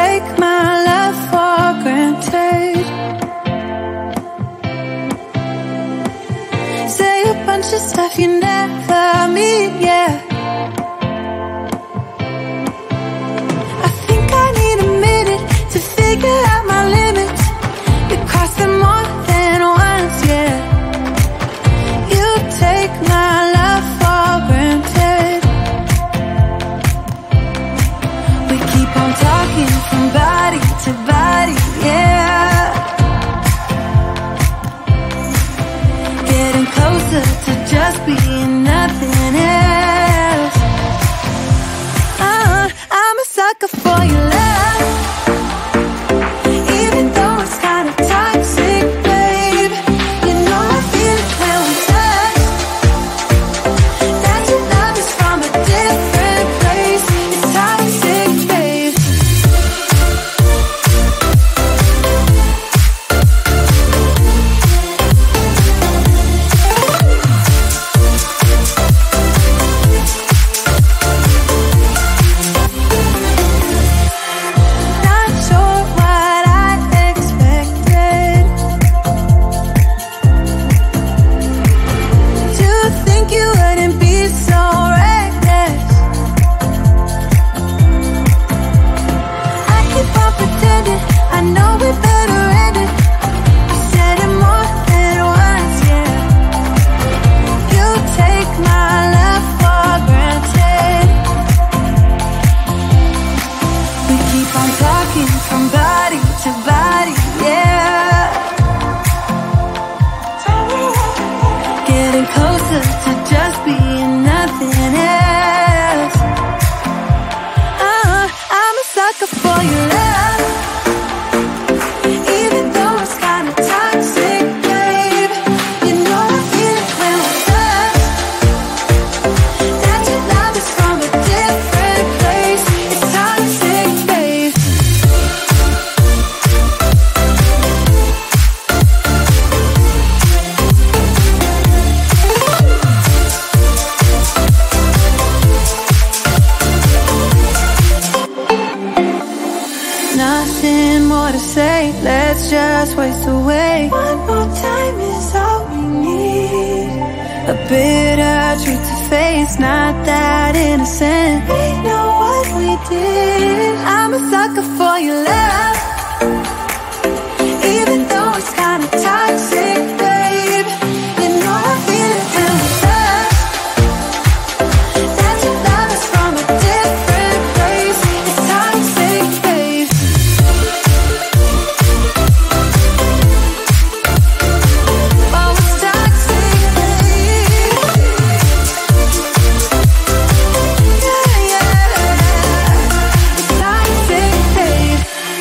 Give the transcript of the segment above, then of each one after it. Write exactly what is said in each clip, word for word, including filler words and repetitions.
take my life for granted. Say a bunch of stuff you never mean, yeah. I think I need a minute to figure out my limits. You cross them more than once, yeah. You take my life for granted. We keep on talking from body to body, yeah. Getting closer to just being nothing else. uh, I'm a sucker for your love, even though it's kind of toxic, babe. You know I feel it when we touch. That your love is from a different place. It's toxic, babe. Not sure what I expected. To think you wouldn't be so reckless. I keep on pretending I know we better end it. I said it more than once, yeah. You take my love for granted. We keep on talking from body to body, yeah. Getting closer to just being nothing else. Uh, I'm a sucker for your love, even though it's kind of toxic, babe. You know I feel it when we touch. That your love is from a different place. It's toxic, babe. Nothing more to say, let's just waste away. One more time is all we need. A bitter truth to face, not that innocent. We know what we did. I'm a sucker for your love, even though it's kind of toxic, babe. You know I feel it when we touch. That your love is from a different place. It's toxic, babe. Oh, it's toxic, babe. Yeah, yeah. It's toxic, babe.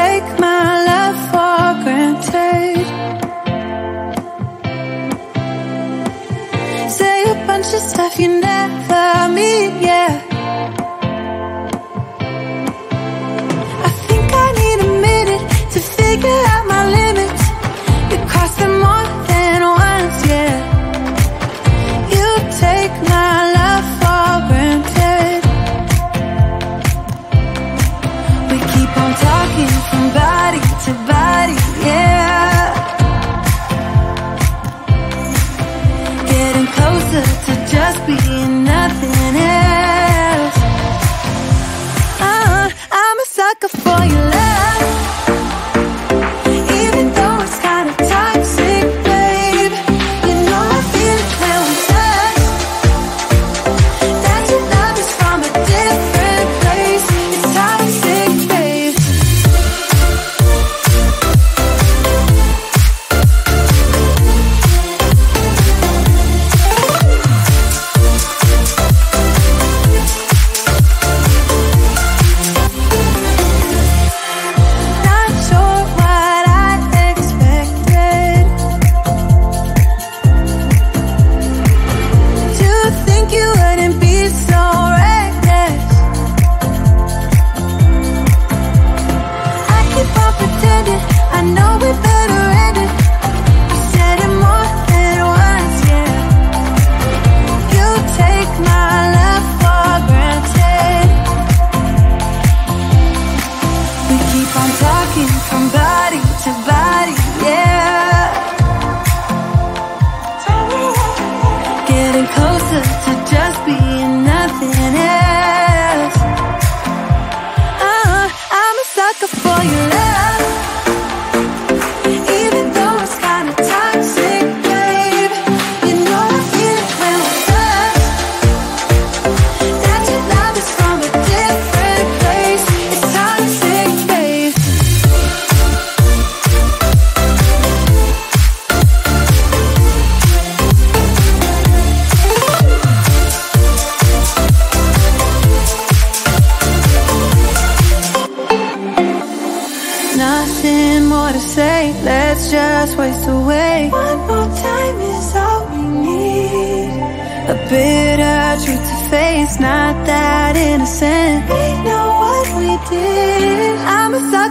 take my life for granted. Say a bunch of stuff you never mean, yeah. I think I need a minute to figure out my limits. You cross them more than once, yeah. You take my life for granted. We keep on talking from body to body, yeah. Getting closer to just being nothing else. uh, I'm a sucker for your love, even though it's kind of toxic, babe. You know I feel it when we touch, that your love is from a different place. It's toxic, babe. Not sure what I expected. To think you wouldn't be so reckless. I keep on pretending I know we better end it. I said it more than once, yeah. You take my love for granted. We keep on talking from body to body, yeah. Getting closer to just being nothing else. Uh, I'm a sucker for your love, even though it's kind of toxic, babe. You know I feel it when we touch, that your love is from a different place. It's toxic, babe. Nothing more to say, let's just waste away. One more time is all we need. A bitter truth to face, not that innocent. We know what we did. I'm a